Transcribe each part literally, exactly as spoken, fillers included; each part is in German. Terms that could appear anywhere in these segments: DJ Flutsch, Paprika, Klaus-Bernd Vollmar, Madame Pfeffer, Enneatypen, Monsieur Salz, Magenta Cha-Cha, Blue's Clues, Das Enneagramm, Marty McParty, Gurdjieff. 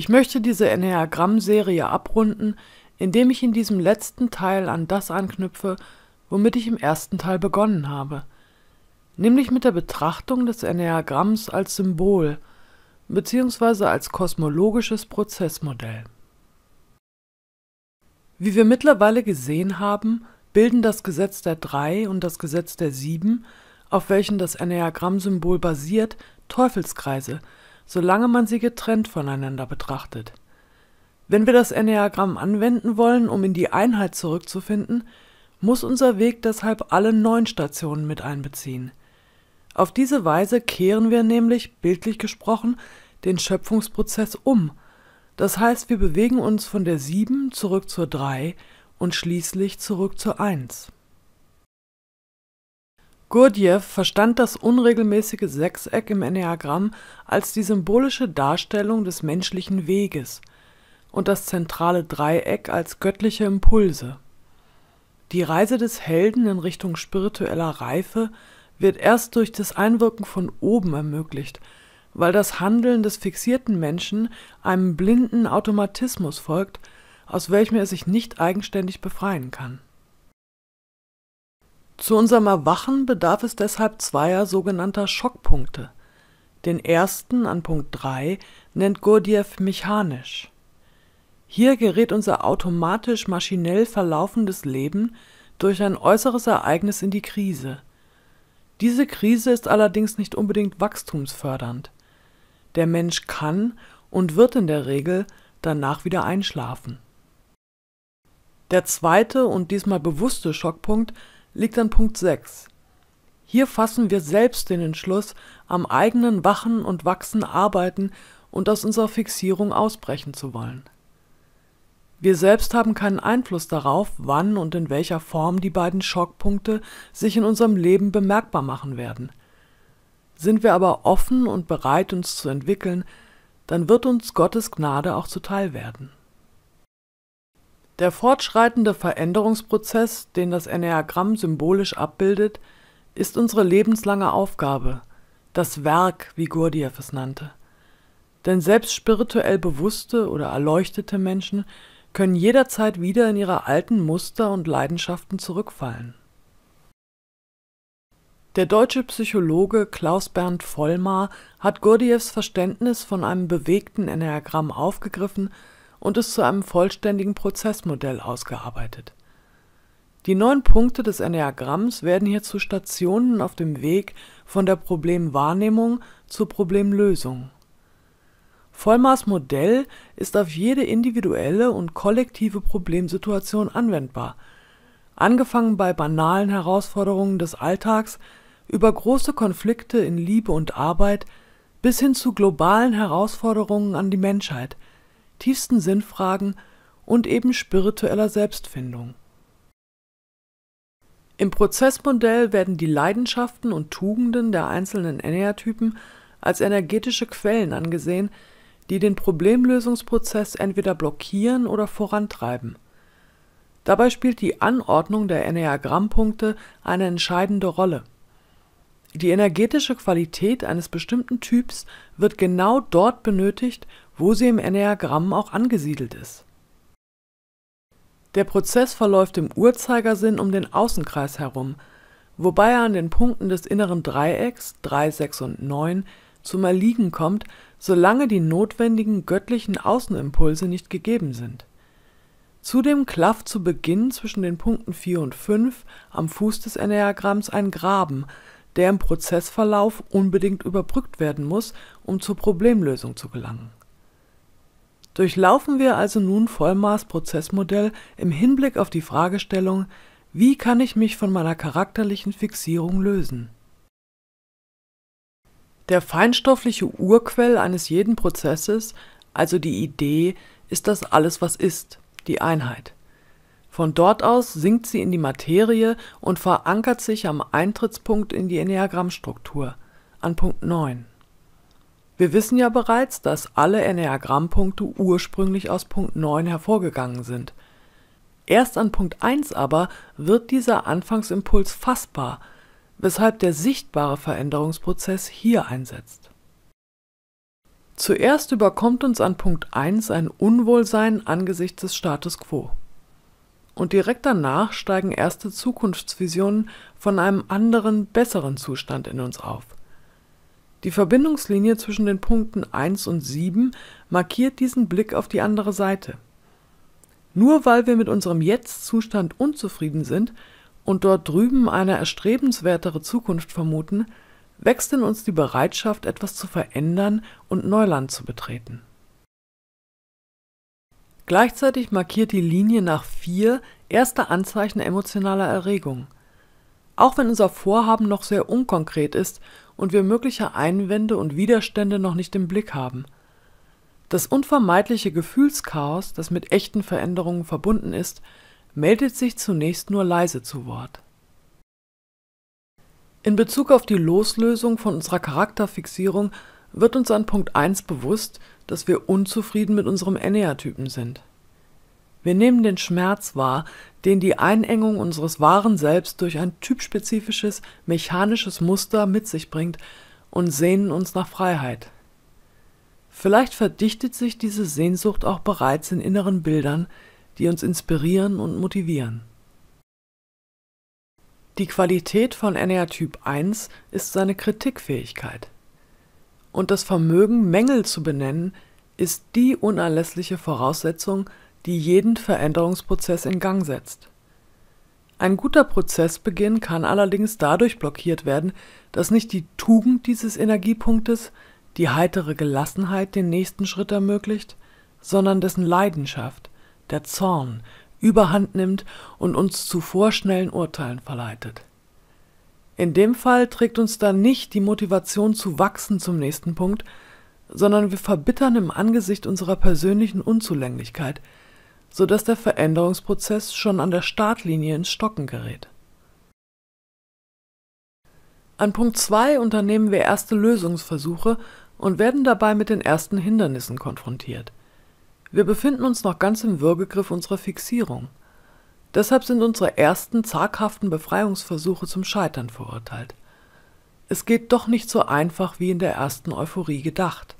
Ich möchte diese Enneagramm-Serie abrunden, indem ich in diesem letzten Teil an das anknüpfe, womit ich im ersten Teil begonnen habe, nämlich mit der Betrachtung des Enneagramms als Symbol bzw. als kosmologisches Prozessmodell. Wie wir mittlerweile gesehen haben, bilden das Gesetz der Drei und das Gesetz der Sieben, auf welchen das Enneagramm-Symbol basiert, Teufelskreise, solange man sie getrennt voneinander betrachtet. Wenn wir das Enneagramm anwenden wollen, um in die Einheit zurückzufinden, muss unser Weg deshalb alle neun Stationen mit einbeziehen. Auf diese Weise kehren wir nämlich, bildlich gesprochen, den Schöpfungsprozess um. Das heißt, wir bewegen uns von der sieben zurück zur drei und schließlich zurück zur eins. Gurdjieff verstand das unregelmäßige Sechseck im Enneagramm als die symbolische Darstellung des menschlichen Weges und das zentrale Dreieck als göttliche Impulse. Die Reise des Helden in Richtung spiritueller Reife wird erst durch das Einwirken von oben ermöglicht, weil das Handeln des fixierten Menschen einem blinden Automatismus folgt, aus welchem er sich nicht eigenständig befreien kann. Zu unserem Erwachen bedarf es deshalb zweier sogenannter Schockpunkte. Den ersten, an Punkt drei, nennt Gurdjieff mechanisch. Hier gerät unser automatisch maschinell verlaufendes Leben durch ein äußeres Ereignis in die Krise. Diese Krise ist allerdings nicht unbedingt wachstumsfördernd. Der Mensch kann und wird in der Regel danach wieder einschlafen. Der zweite und diesmal bewusste Schockpunkt liegt an Punkt sechs. Hier fassen wir selbst den Entschluss, am eigenen Wachen und Wachsen arbeiten und aus unserer Fixierung ausbrechen zu wollen. Wir selbst haben keinen Einfluss darauf, wann und in welcher Form die beiden Schockpunkte sich in unserem Leben bemerkbar machen werden. Sind wir aber offen und bereit, uns zu entwickeln, dann wird uns Gottes Gnade auch zuteil werden. Der fortschreitende Veränderungsprozess, den das Enneagramm symbolisch abbildet, ist unsere lebenslange Aufgabe, das Werk, wie Gurdjieff es nannte. Denn selbst spirituell bewusste oder erleuchtete Menschen können jederzeit wieder in ihre alten Muster und Leidenschaften zurückfallen. Der deutsche Psychologe Klaus-Bernd Vollmar hat Gurdjieffs Verständnis von einem bewegten Enneagramm aufgegriffen und es zu einem vollständigen Prozessmodell ausgearbeitet. Die neun Punkte des Enneagramms werden hier zu Stationen auf dem Weg von der Problemwahrnehmung zur Problemlösung. Vollmars Modell ist auf jede individuelle und kollektive Problemsituation anwendbar, angefangen bei banalen Herausforderungen des Alltags, über große Konflikte in Liebe und Arbeit, bis hin zu globalen Herausforderungen an die Menschheit, tiefsten Sinnfragen und eben spiritueller Selbstfindung. Im Prozessmodell werden die Leidenschaften und Tugenden der einzelnen Enneatypen als energetische Quellen angesehen, die den Problemlösungsprozess entweder blockieren oder vorantreiben. Dabei spielt die Anordnung der Enneagrammpunkte eine entscheidende Rolle. Die energetische Qualität eines bestimmten Typs wird genau dort benötigt, wo sie im Enneagramm auch angesiedelt ist. Der Prozess verläuft im Uhrzeigersinn um den Außenkreis herum, wobei er an den Punkten des inneren Dreiecks drei, sechs und neun zum Erliegen kommt, solange die notwendigen göttlichen Außenimpulse nicht gegeben sind. Zudem klafft zu Beginn zwischen den Punkten vier und fünf am Fuß des Enneagramms ein Graben, der im Prozessverlauf unbedingt überbrückt werden muss, um zur Problemlösung zu gelangen. Durchlaufen wir also nun Vollmars Prozessmodell im Hinblick auf die Fragestellung, wie kann ich mich von meiner charakterlichen Fixierung lösen? Der feinstoffliche Urquell eines jeden Prozesses, also die Idee, ist das alles, was ist, die Einheit. Von dort aus sinkt sie in die Materie und verankert sich am Eintrittspunkt in die Enneagrammstruktur, an Punkt neun. Wir wissen ja bereits, dass alle Enneagrammpunkte ursprünglich aus Punkt neun hervorgegangen sind. Erst an Punkt eins aber wird dieser Anfangsimpuls fassbar, weshalb der sichtbare Veränderungsprozess hier einsetzt. Zuerst überkommt uns an Punkt eins ein Unwohlsein angesichts des Status quo. Und direkt danach steigen erste Zukunftsvisionen von einem anderen, besseren Zustand in uns auf. Die Verbindungslinie zwischen den Punkten eins und sieben markiert diesen Blick auf die andere Seite. Nur weil wir mit unserem Jetzt-Zustand unzufrieden sind und dort drüben eine erstrebenswertere Zukunft vermuten, wächst in uns die Bereitschaft, etwas zu verändern und Neuland zu betreten. Gleichzeitig markiert die Linie nach vier erste Anzeichen emotionaler Erregung. Auch wenn unser Vorhaben noch sehr unkonkret ist und wir mögliche Einwände und Widerstände noch nicht im Blick haben. Das unvermeidliche Gefühlschaos, das mit echten Veränderungen verbunden ist, meldet sich zunächst nur leise zu Wort. In Bezug auf die Loslösung von unserer Charakterfixierung wird uns an Punkt eins bewusst, dass wir unzufrieden mit unserem Enneatypen sind. Wir nehmen den Schmerz wahr, den die Einengung unseres wahren Selbst durch ein typspezifisches, mechanisches Muster mit sich bringt und sehnen uns nach Freiheit. Vielleicht verdichtet sich diese Sehnsucht auch bereits in inneren Bildern, die uns inspirieren und motivieren. Die Qualität von Enneatyp eins ist seine Kritikfähigkeit. Und das Vermögen, Mängel zu benennen, ist die unerlässliche Voraussetzung, die jeden Veränderungsprozess in Gang setzt. Ein guter Prozessbeginn kann allerdings dadurch blockiert werden, dass nicht die Tugend dieses Energiepunktes, die heitere Gelassenheit den nächsten Schritt ermöglicht, sondern dessen Leidenschaft, der Zorn, überhand nimmt und uns zu vorschnellen Urteilen verleitet. In dem Fall trägt uns dann nicht die Motivation zu wachsen zum nächsten Punkt, sondern wir verbittern im Angesicht unserer persönlichen Unzulänglichkeit, sodass der Veränderungsprozess schon an der Startlinie ins Stocken gerät. An Punkt zwei unternehmen wir erste Lösungsversuche und werden dabei mit den ersten Hindernissen konfrontiert. Wir befinden uns noch ganz im Würgegriff unserer Fixierung. Deshalb sind unsere ersten zaghaften Befreiungsversuche zum Scheitern verurteilt. Es geht doch nicht so einfach wie in der ersten Euphorie gedacht.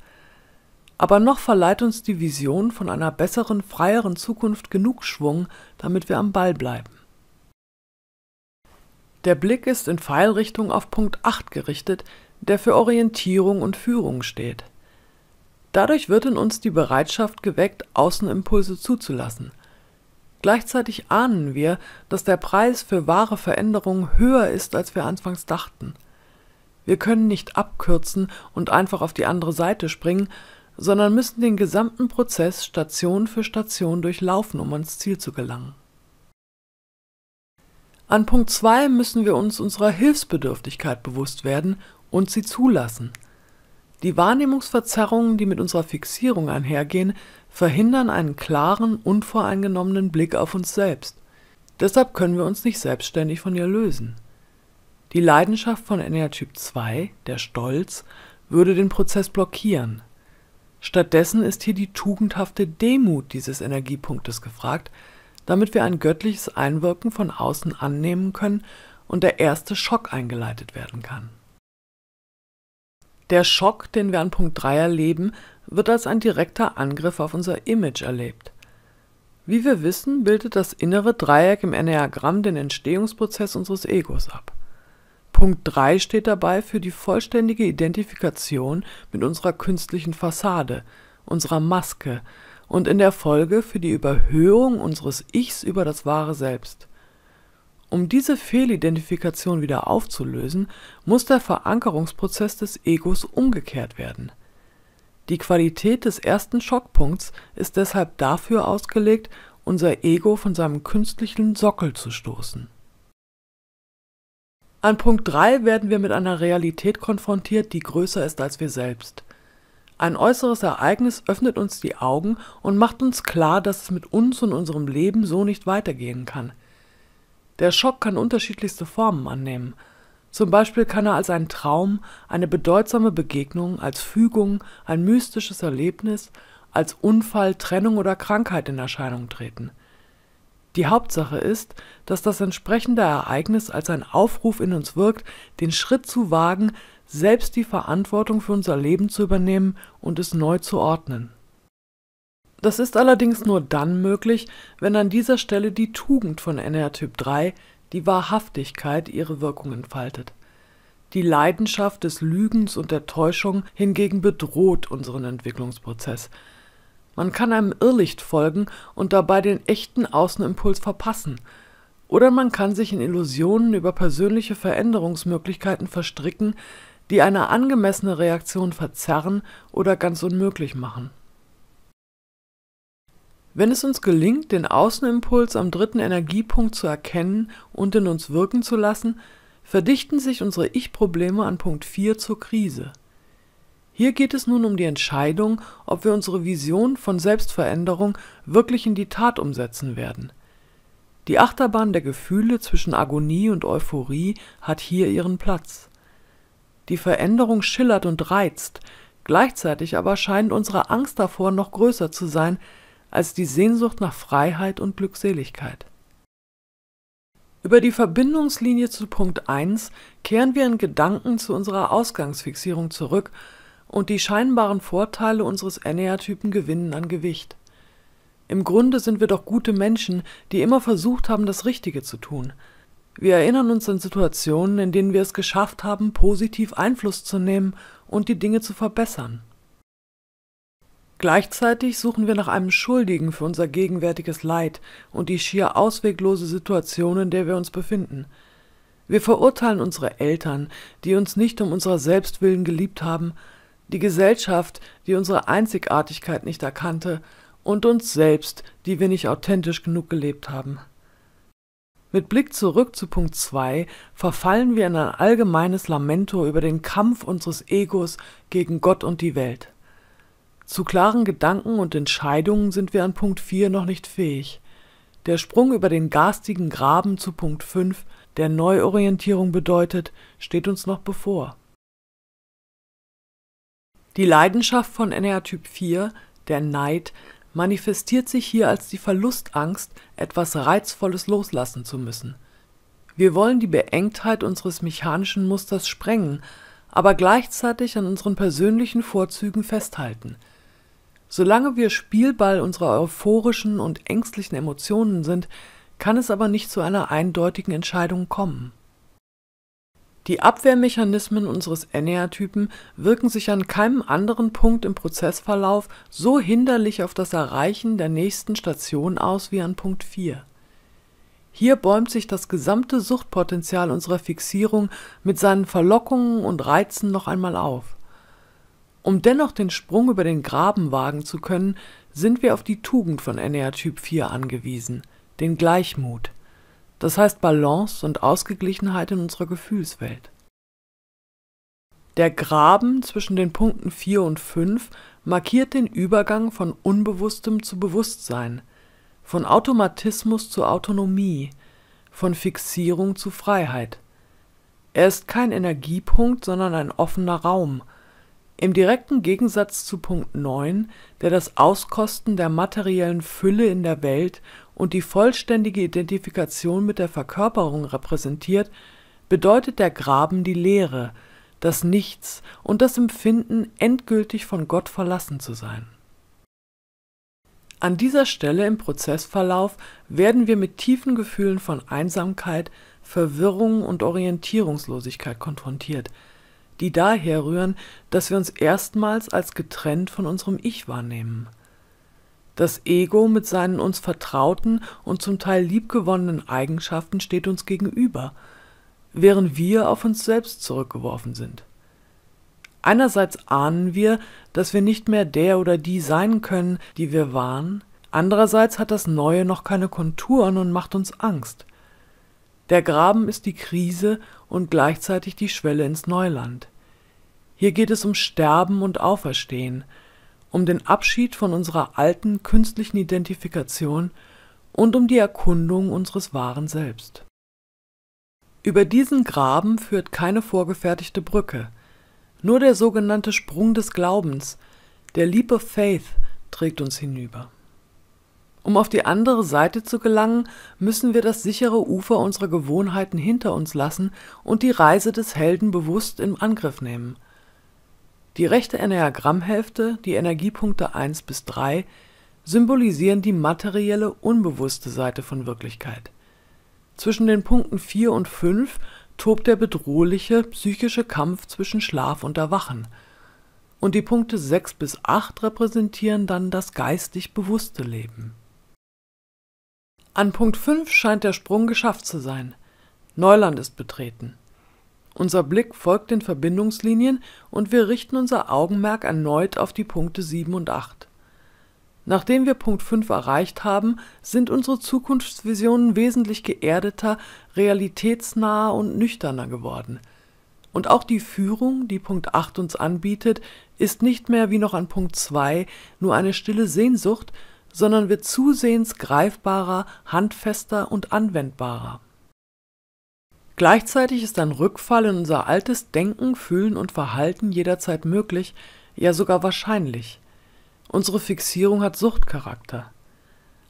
Aber noch verleiht uns die Vision von einer besseren, freieren Zukunft genug Schwung, damit wir am Ball bleiben. Der Blick ist in Pfeilrichtung auf Punkt acht gerichtet, der für Orientierung und Führung steht. Dadurch wird in uns die Bereitschaft geweckt, Außenimpulse zuzulassen. Gleichzeitig ahnen wir, dass der Preis für wahre Veränderungen höher ist, als wir anfangs dachten. Wir können nicht abkürzen und einfach auf die andere Seite springen, sondern müssen den gesamten Prozess Station für Station durchlaufen, um ans Ziel zu gelangen. An Punkt zwei müssen wir uns unserer Hilfsbedürftigkeit bewusst werden und sie zulassen. Die Wahrnehmungsverzerrungen, die mit unserer Fixierung einhergehen, verhindern einen klaren, unvoreingenommenen Blick auf uns selbst. Deshalb können wir uns nicht selbstständig von ihr lösen. Die Leidenschaft von Enneatyp zwei, der Stolz, würde den Prozess blockieren. Stattdessen ist hier die tugendhafte Demut dieses Energiepunktes gefragt, damit wir ein göttliches Einwirken von außen annehmen können und der erste Schock eingeleitet werden kann. Der Schock, den wir an Punkt drei erleben, wird als ein direkter Angriff auf unser Image erlebt. Wie wir wissen, bildet das innere Dreieck im Enneagramm den Entstehungsprozess unseres Egos ab. Punkt drei steht dabei für die vollständige Identifikation mit unserer künstlichen Fassade, unserer Maske und in der Folge für die Überhöhung unseres Ichs über das wahre Selbst. Um diese Fehlidentifikation wieder aufzulösen, muss der Verankerungsprozess des Egos umgekehrt werden. Die Qualität des ersten Schockpunkts ist deshalb dafür ausgelegt, unser Ego von seinem künstlichen Sockel zu stoßen. An Punkt drei werden wir mit einer Realität konfrontiert, die größer ist als wir selbst. Ein äußeres Ereignis öffnet uns die Augen und macht uns klar, dass es mit uns und unserem Leben so nicht weitergehen kann. Der Schock kann unterschiedlichste Formen annehmen. Zum Beispiel kann er als ein Traum, eine bedeutsame Begegnung, als Fügung, ein mystisches Erlebnis, als Unfall, Trennung oder Krankheit in Erscheinung treten. Die Hauptsache ist, dass das entsprechende Ereignis als ein Aufruf in uns wirkt, den Schritt zu wagen, selbst die Verantwortung für unser Leben zu übernehmen und es neu zu ordnen. Das ist allerdings nur dann möglich, wenn an dieser Stelle die Tugend von Enneatyp drei, die Wahrhaftigkeit, ihre Wirkung entfaltet. Die Leidenschaft des Lügens und der Täuschung hingegen bedroht unseren Entwicklungsprozess. Man kann einem Irrlicht folgen und dabei den echten Außenimpuls verpassen. Oder man kann sich in Illusionen über persönliche Veränderungsmöglichkeiten verstricken, die eine angemessene Reaktion verzerren oder ganz unmöglich machen. Wenn es uns gelingt, den Außenimpuls am dritten Energiepunkt zu erkennen und in uns wirken zu lassen, verdichten sich unsere Ich-Probleme an Punkt vier zur Krise. Hier geht es nun um die Entscheidung, ob wir unsere Vision von Selbstveränderung wirklich in die Tat umsetzen werden. Die Achterbahn der Gefühle zwischen Agonie und Euphorie hat hier ihren Platz. Die Veränderung schillert und reizt, gleichzeitig aber scheint unsere Angst davor noch größer zu sein als die Sehnsucht nach Freiheit und Glückseligkeit. Über die Verbindungslinie zu Punkt eins kehren wir in Gedanken zu unserer Ausgangsfixierung zurück und die scheinbaren Vorteile unseres Enneatypen gewinnen an Gewicht. Im Grunde sind wir doch gute Menschen, die immer versucht haben, das Richtige zu tun. Wir erinnern uns an Situationen, in denen wir es geschafft haben, positiv Einfluss zu nehmen und die Dinge zu verbessern. Gleichzeitig suchen wir nach einem Schuldigen für unser gegenwärtiges Leid und die schier ausweglose Situation, in der wir uns befinden. Wir verurteilen unsere Eltern, die uns nicht um unserer selbst willen geliebt haben, die Gesellschaft, die unsere Einzigartigkeit nicht erkannte, und uns selbst, die wir nicht authentisch genug gelebt haben. Mit Blick zurück zu Punkt zwei verfallen wir in ein allgemeines Lamento über den Kampf unseres Egos gegen Gott und die Welt. Zu klaren Gedanken und Entscheidungen sind wir an Punkt vier noch nicht fähig. Der Sprung über den garstigen Graben zu Punkt fünf, der Neuorientierung bedeutet, steht uns noch bevor. Die Leidenschaft von Enneatyp vier, der Neid, manifestiert sich hier als die Verlustangst, etwas Reizvolles loslassen zu müssen. Wir wollen die Beengtheit unseres mechanischen Musters sprengen, aber gleichzeitig an unseren persönlichen Vorzügen festhalten. Solange wir Spielball unserer euphorischen und ängstlichen Emotionen sind, kann es aber nicht zu einer eindeutigen Entscheidung kommen. Die Abwehrmechanismen unseres Enneatypen wirken sich an keinem anderen Punkt im Prozessverlauf so hinderlich auf das Erreichen der nächsten Station aus wie an Punkt vier. Hier bäumt sich das gesamte Suchtpotenzial unserer Fixierung mit seinen Verlockungen und Reizen noch einmal auf. Um dennoch den Sprung über den Graben wagen zu können, sind wir auf die Tugend von Enneatyp vier angewiesen, den Gleichmut. Das heißt Balance und Ausgeglichenheit in unserer Gefühlswelt. Der Graben zwischen den Punkten vier und fünf markiert den Übergang von Unbewusstem zu Bewusstsein, von Automatismus zu Autonomie, von Fixierung zu Freiheit. Er ist kein Energiepunkt, sondern ein offener Raum, im direkten Gegensatz zu Punkt neun, der das Auskosten der materiellen Fülle in der Welt und die vollständige Identifikation mit der Verkörperung repräsentiert, bedeutet der Graben die Leere, das Nichts und das Empfinden, endgültig von Gott verlassen zu sein. An dieser Stelle im Prozessverlauf werden wir mit tiefen Gefühlen von Einsamkeit, Verwirrung und Orientierungslosigkeit konfrontiert, die daher rühren, dass wir uns erstmals als getrennt von unserem Ich wahrnehmen. Das Ego mit seinen uns vertrauten und zum Teil liebgewonnenen Eigenschaften steht uns gegenüber, während wir auf uns selbst zurückgeworfen sind. Einerseits ahnen wir, dass wir nicht mehr der oder die sein können, die wir waren, andererseits hat das Neue noch keine Konturen und macht uns Angst. Der Graben ist die Krise und gleichzeitig die Schwelle ins Neuland. Hier geht es um Sterben und Auferstehen, um den Abschied von unserer alten künstlichen Identifikation und um die Erkundung unseres wahren Selbst. Über diesen Graben führt keine vorgefertigte Brücke. Nur der sogenannte Sprung des Glaubens, der Leap of Faith, trägt uns hinüber. Um auf die andere Seite zu gelangen, müssen wir das sichere Ufer unserer Gewohnheiten hinter uns lassen und die Reise des Helden bewusst in Angriff nehmen. Die rechte Enneagrammhälfte, die Energiepunkte eins bis drei, symbolisieren die materielle, unbewusste Seite von Wirklichkeit. Zwischen den Punkten vier und fünf tobt der bedrohliche, psychische Kampf zwischen Schlaf und Erwachen. Und die Punkte sechs bis acht repräsentieren dann das geistig bewusste Leben. An Punkt fünf scheint der Sprung geschafft zu sein. Neuland ist betreten. Unser Blick folgt den Verbindungslinien und wir richten unser Augenmerk erneut auf die Punkte sieben und acht. Nachdem wir Punkt fünf erreicht haben, sind unsere Zukunftsvisionen wesentlich geerdeter, realitätsnaher und nüchterner geworden. Und auch die Führung, die Punkt acht uns anbietet, ist nicht mehr wie noch an Punkt zwei nur eine stille Sehnsucht, sondern wird zusehends greifbarer, handfester und anwendbarer. Gleichzeitig ist ein Rückfall in unser altes Denken, Fühlen und Verhalten jederzeit möglich, ja sogar wahrscheinlich. Unsere Fixierung hat Suchtcharakter.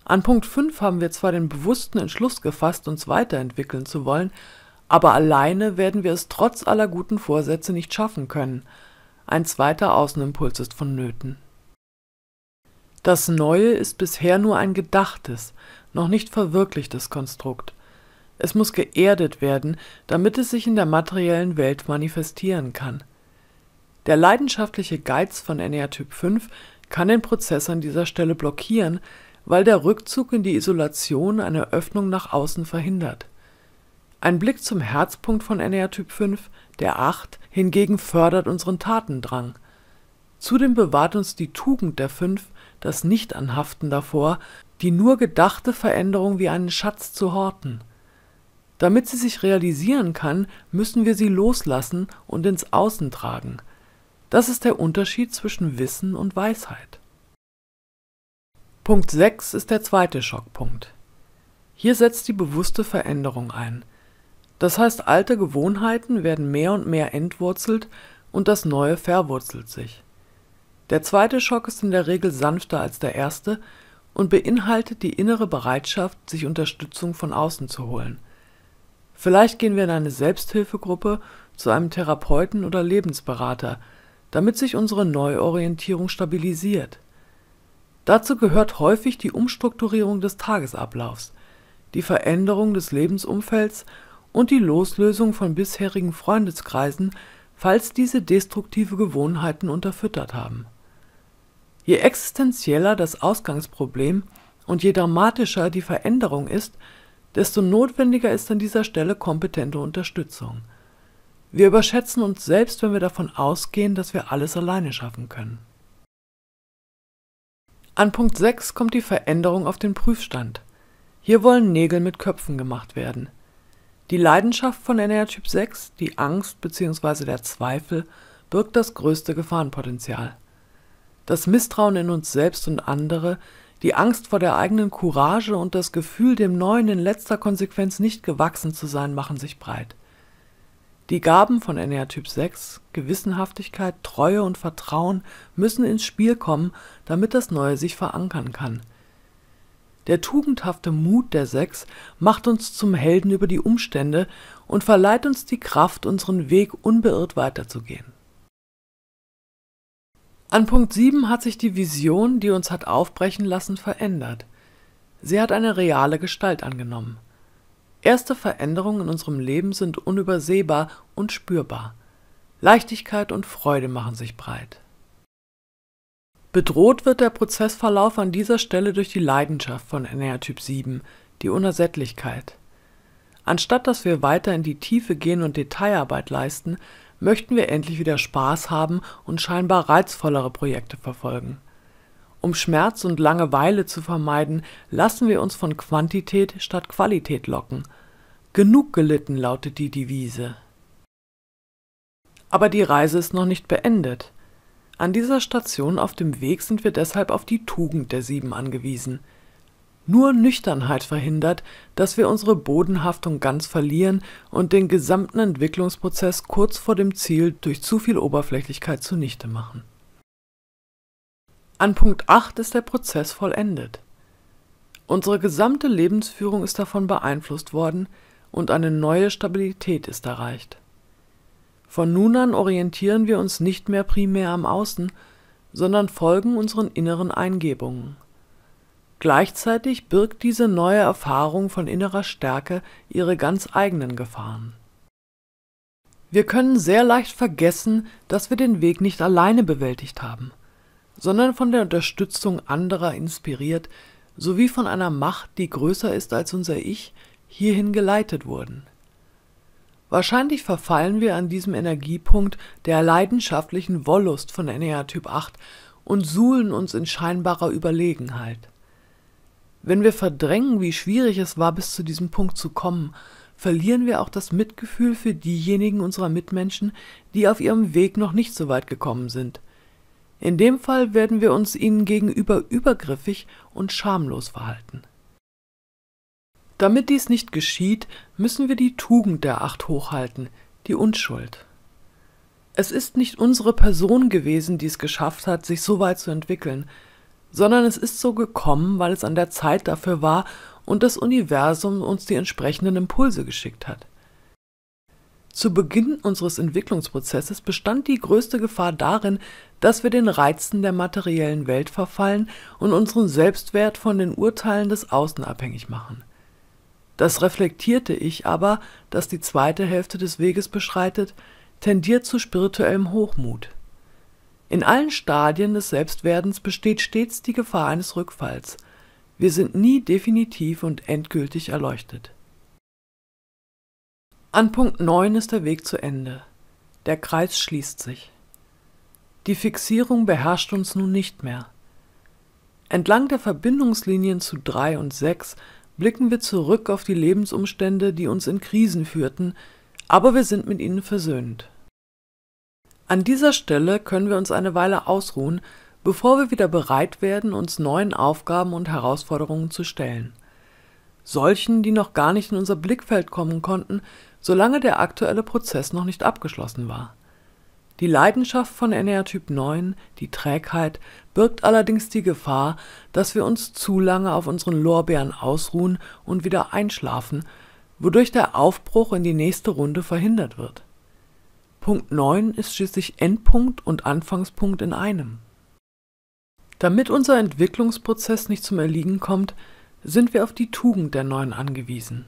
An Punkt fünf haben wir zwar den bewussten Entschluss gefasst, uns weiterentwickeln zu wollen, aber alleine werden wir es trotz aller guten Vorsätze nicht schaffen können. Ein zweiter Außenimpuls ist vonnöten. Das Neue ist bisher nur ein gedachtes, noch nicht verwirklichtes Konstrukt. Es muss geerdet werden, damit es sich in der materiellen Welt manifestieren kann. Der leidenschaftliche Geiz von Enneatyp fünf kann den Prozess an dieser Stelle blockieren, weil der Rückzug in die Isolation eine Öffnung nach außen verhindert. Ein Blick zum Herzpunkt von Enneatyp fünf, der acht, hingegen fördert unseren Tatendrang. Zudem bewahrt uns die Tugend der fünf, das Nichtanhaften davor, die nur gedachte Veränderung wie einen Schatz zu horten. Damit sie sich realisieren kann, müssen wir sie loslassen und ins Außen tragen. Das ist der Unterschied zwischen Wissen und Weisheit. Punkt sechs ist der zweite Schockpunkt. Hier setzt die bewusste Veränderung ein. Das heißt, alte Gewohnheiten werden mehr und mehr entwurzelt und das Neue verwurzelt sich. Der zweite Schock ist in der Regel sanfter als der erste und beinhaltet die innere Bereitschaft, sich Unterstützung von außen zu holen. Vielleicht gehen wir in eine Selbsthilfegruppe, zu einem Therapeuten oder Lebensberater, damit sich unsere Neuorientierung stabilisiert. Dazu gehört häufig die Umstrukturierung des Tagesablaufs, die Veränderung des Lebensumfelds und die Loslösung von bisherigen Freundeskreisen, falls diese destruktive Gewohnheiten unterfüttert haben. Je existenzieller das Ausgangsproblem und je dramatischer die Veränderung ist, desto notwendiger ist an dieser Stelle kompetente Unterstützung. Wir überschätzen uns selbst, wenn wir davon ausgehen, dass wir alles alleine schaffen können. An Punkt sechs kommt die Veränderung auf den Prüfstand. Hier wollen Nägel mit Köpfen gemacht werden. Die Leidenschaft von Enneatyp sechs, die Angst bzw. der Zweifel, birgt das größte Gefahrenpotenzial. Das Misstrauen in uns selbst und andere, die Angst vor der eigenen Courage und das Gefühl, dem Neuen in letzter Konsequenz nicht gewachsen zu sein, machen sich breit. Die Gaben von Enneatyp sechs, Gewissenhaftigkeit, Treue und Vertrauen, müssen ins Spiel kommen, damit das Neue sich verankern kann. Der tugendhafte Mut der Sechs macht uns zum Helden über die Umstände und verleiht uns die Kraft, unseren Weg unbeirrt weiterzugehen. An Punkt sieben hat sich die Vision, die uns hat aufbrechen lassen, verändert. Sie hat eine reale Gestalt angenommen. Erste Veränderungen in unserem Leben sind unübersehbar und spürbar. Leichtigkeit und Freude machen sich breit. Bedroht wird der Prozessverlauf an dieser Stelle durch die Leidenschaft von Enneatyp sieben, die Unersättlichkeit. Anstatt dass wir weiter in die Tiefe gehen und Detailarbeit leisten, möchten wir endlich wieder Spaß haben und scheinbar reizvollere Projekte verfolgen. Um Schmerz und Langeweile zu vermeiden, lassen wir uns von Quantität statt Qualität locken. Genug gelitten lautet die Devise. Aber die Reise ist noch nicht beendet. An dieser Station auf dem Weg sind wir deshalb auf die Tugend der Sieben angewiesen. Nur Nüchternheit verhindert, dass wir unsere Bodenhaftung ganz verlieren und den gesamten Entwicklungsprozess kurz vor dem Ziel durch zu viel Oberflächlichkeit zunichte machen. An Punkt acht ist der Prozess vollendet. Unsere gesamte Lebensführung ist davon beeinflusst worden und eine neue Stabilität ist erreicht. Von nun an orientieren wir uns nicht mehr primär am Außen, sondern folgen unseren inneren Eingebungen. Gleichzeitig birgt diese neue Erfahrung von innerer Stärke ihre ganz eigenen Gefahren. Wir können sehr leicht vergessen, dass wir den Weg nicht alleine bewältigt haben, sondern von der Unterstützung anderer inspiriert, sowie von einer Macht, die größer ist als unser Ich, hierhin geleitet wurden. Wahrscheinlich verfallen wir an diesem Energiepunkt der leidenschaftlichen Wollust von Enneatyp acht und suhlen uns in scheinbarer Überlegenheit. Wenn wir verdrängen, wie schwierig es war, bis zu diesem Punkt zu kommen, verlieren wir auch das Mitgefühl für diejenigen unserer Mitmenschen, die auf ihrem Weg noch nicht so weit gekommen sind. In dem Fall werden wir uns ihnen gegenüber übergriffig und schamlos verhalten. Damit dies nicht geschieht, müssen wir die Tugend der Acht hochhalten, die Unschuld. Es ist nicht unsere Person gewesen, die es geschafft hat, sich so weit zu entwickeln, sondern es ist so gekommen, weil es an der Zeit dafür war und das Universum uns die entsprechenden Impulse geschickt hat. Zu Beginn unseres Entwicklungsprozesses bestand die größte Gefahr darin, dass wir den Reizen der materiellen Welt verfallen und unseren Selbstwert von den Urteilen des Außen abhängig machen. Das reflektierte Ich aber, das die zweite Hälfte des Weges beschreitet, tendiert zu spirituellem Hochmut. In allen Stadien des Selbstwerdens besteht stets die Gefahr eines Rückfalls. Wir sind nie definitiv und endgültig erleuchtet. An Punkt neun ist der Weg zu Ende. Der Kreis schließt sich. Die Fixierung beherrscht uns nun nicht mehr. Entlang der Verbindungslinien zu drei und sechs blicken wir zurück auf die Lebensumstände, die uns in Krisen führten, aber wir sind mit ihnen versöhnt. An dieser Stelle können wir uns eine Weile ausruhen, bevor wir wieder bereit werden, uns neuen Aufgaben und Herausforderungen zu stellen. Solchen, die noch gar nicht in unser Blickfeld kommen konnten, solange der aktuelle Prozess noch nicht abgeschlossen war. Die Leidenschaft von Enneatyp neun, die Trägheit, birgt allerdings die Gefahr, dass wir uns zu lange auf unseren Lorbeeren ausruhen und wieder einschlafen, wodurch der Aufbruch in die nächste Runde verhindert wird. Punkt neun ist schließlich Endpunkt und Anfangspunkt in einem. Damit unser Entwicklungsprozess nicht zum Erliegen kommt, sind wir auf die Tugend der Neuen angewiesen.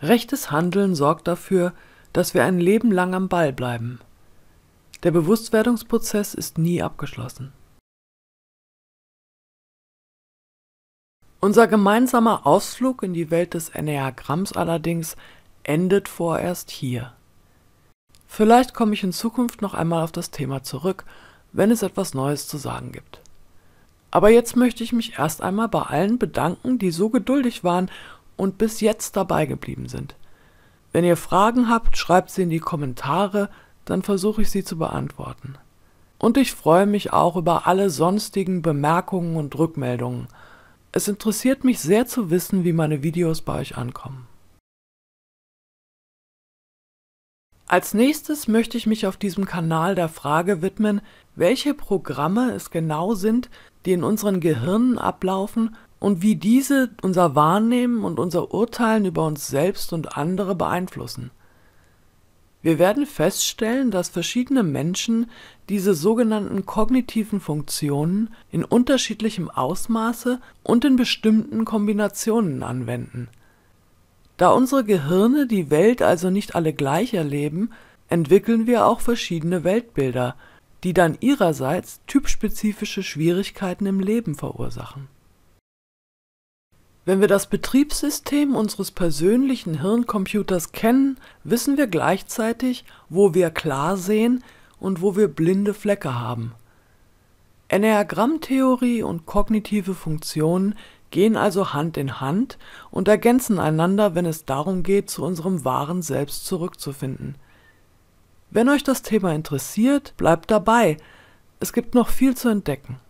Rechtes Handeln sorgt dafür, dass wir ein Leben lang am Ball bleiben. Der Bewusstwerdungsprozess ist nie abgeschlossen. Unser gemeinsamer Ausflug in die Welt des Enneagramms allerdings endet vorerst hier. Vielleicht komme ich in Zukunft noch einmal auf das Thema zurück, wenn es etwas Neues zu sagen gibt. Aber jetzt möchte ich mich erst einmal bei allen bedanken, die so geduldig waren und bis jetzt dabei geblieben sind. Wenn ihr Fragen habt, schreibt sie in die Kommentare, dann versuche ich sie zu beantworten. Und ich freue mich auch über alle sonstigen Bemerkungen und Rückmeldungen. Es interessiert mich sehr zu wissen, wie meine Videos bei euch ankommen. Als nächstes möchte ich mich auf diesem Kanal der Frage widmen, welche Programme es genau sind, die in unseren Gehirnen ablaufen und wie diese unser Wahrnehmen und unser Urteilen über uns selbst und andere beeinflussen. Wir werden feststellen, dass verschiedene Menschen diese sogenannten kognitiven Funktionen in unterschiedlichem Ausmaße und in bestimmten Kombinationen anwenden. Da unsere Gehirne die Welt also nicht alle gleich erleben, entwickeln wir auch verschiedene Weltbilder, die dann ihrerseits typspezifische Schwierigkeiten im Leben verursachen. Wenn wir das Betriebssystem unseres persönlichen Hirncomputers kennen, wissen wir gleichzeitig, wo wir klar sehen und wo wir blinde Flecke haben. Enneagrammtheorie und kognitive Funktionen gehen also Hand in Hand und ergänzen einander, wenn es darum geht, zu unserem wahren Selbst zurückzufinden. Wenn euch das Thema interessiert, bleibt dabei. Es gibt noch viel zu entdecken.